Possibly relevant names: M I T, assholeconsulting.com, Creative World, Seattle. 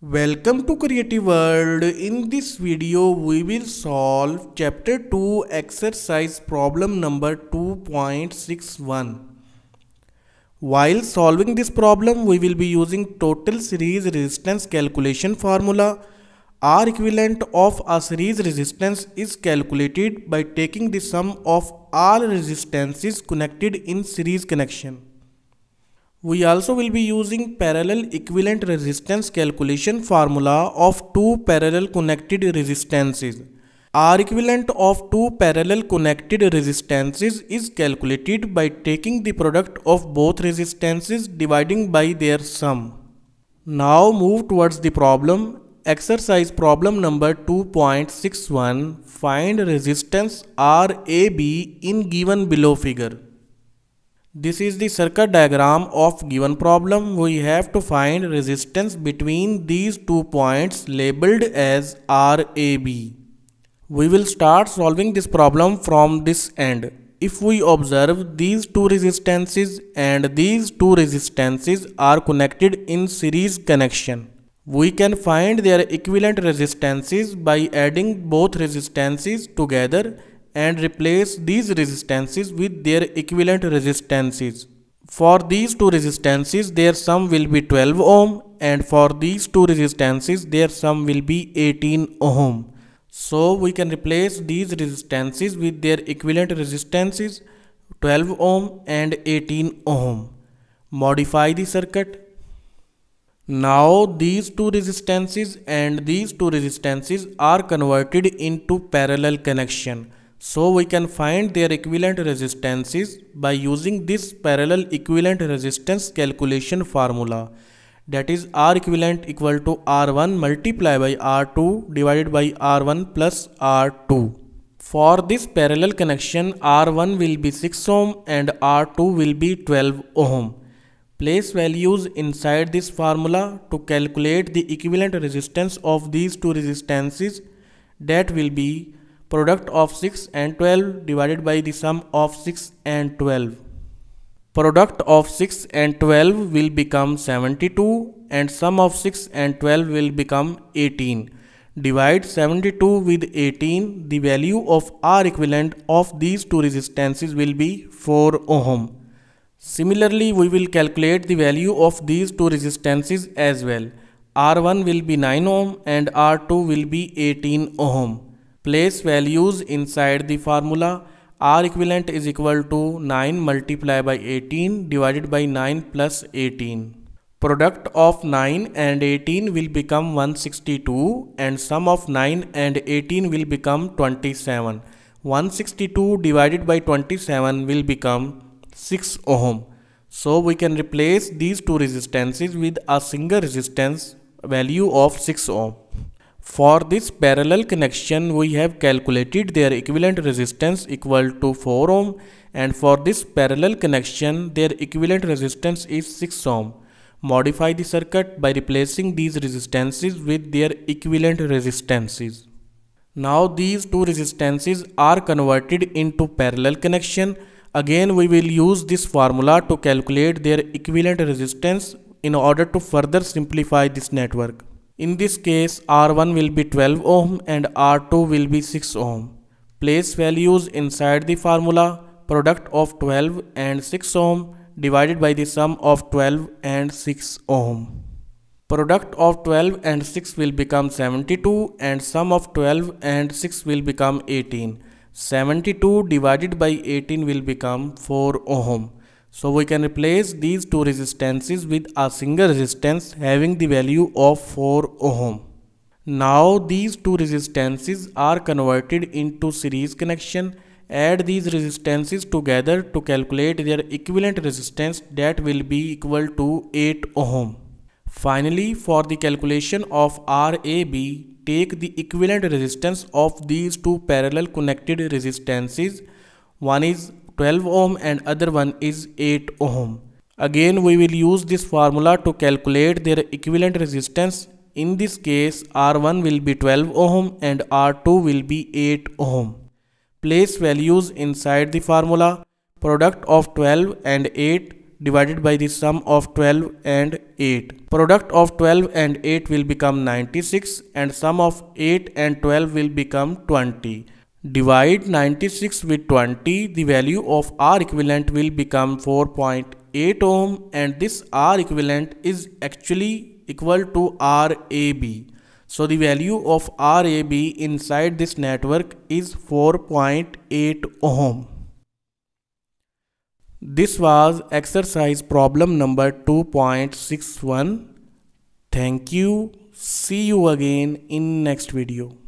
Welcome to Creative World. In this video we will solve chapter 2 exercise problem number 2.61. While solving this problem we will be using total series resistance calculation formula. R equivalent of a series resistance is calculated by taking the sum of all resistances connected in series connection. We also will be using parallel equivalent resistance calculation formula of two parallel connected resistances. R equivalent of two parallel connected resistances is calculated by taking the product of both resistances dividing by their sum. Now move towards the problem. Exercise problem number 2.61. Find resistance RAB in given below figure. This is the circuit diagram of given problem. We have to find resistance between these 2 points labeled as RAB. We will start solving this problem from this end. If we observe these two resistances and these two resistances are connected in series connection, we can find their equivalent resistances by adding both resistances together and replace these resistances with their equivalent resistances. For these two resistances their sum will be 12 ohm and for these two resistances their sum will be 18 ohm. So we can replace these resistances with their equivalent resistances 12 ohm and 18 ohm. Modify the circuit. Now these two resistances and these two resistances are converted into parallel connection. So we can find their equivalent resistances by using this parallel equivalent resistance calculation formula. That is R equivalent equal to R1 multiplied by R2 divided by R1 plus R2. For this parallel connection R1 will be 6 ohm and R2 will be 12 ohm. Place values inside this formula to calculate the equivalent resistance of these two resistances. That will be product of 6 and 12 divided by the sum of 6 and 12. Product of 6 and 12 will become 72 and sum of 6 and 12 will become 18. Divide 72 with 18. The value of R equivalent of these two resistances will be 4 ohm. Similarly, we will calculate the value of these two resistances as well. R1 will be 9 ohm and R2 will be 18 ohm. Place values inside the formula. R equivalent is equal to 9 multiplied by 18 divided by 9 plus 18. Product of 9 and 18 will become 162 and sum of 9 and 18 will become 27. 162 divided by 27 will become 6 ohm. So we can replace these two resistances with a single resistance value of 6 ohm. For this parallel connection we have calculated their equivalent resistance equal to 4 ohm and for this parallel connection their equivalent resistance is 6 ohm. Modify the circuit by replacing these resistances with their equivalent resistances. Now these two resistances are converted into parallel connection. Again we will use this formula to calculate their equivalent resistance in order to further simplify this network. In this case R1 will be 12 ohm and R2 will be 6 ohm. Place values inside the formula. Product of 12 and 6 ohm divided by the sum of 12 and 6 ohm. Product of 12 and 6 will become 72 and sum of 12 and 6 will become 18. 72 divided by 18 will become 4 ohm. So we can replace these two resistances with a single resistance having the value of 4 ohm. Now these two resistances are converted into series connection. Add these resistances together to calculate their equivalent resistance that will be equal to 8 ohm. Finally, for the calculation of RAB, take the equivalent resistance of these two parallel connected resistances. One is 12 ohm and other one is 8 ohm. Again we will use this formula to calculate their equivalent resistance. In this case R1 will be 12 ohm and R2 will be 8 ohm. Place values inside the formula. Product of 12 and 8 divided by the sum of 12 and 8. Product of 12 and 8 will become 96 and sum of 8 and 12 will become 20. Divide 96 with 20, the value of R equivalent will become 4.8 ohm and this R equivalent is actually equal to RAB. So the value of RAB inside this network is 4.8 ohm. This was exercise problem number 2.61. Thank you. See you again in next video.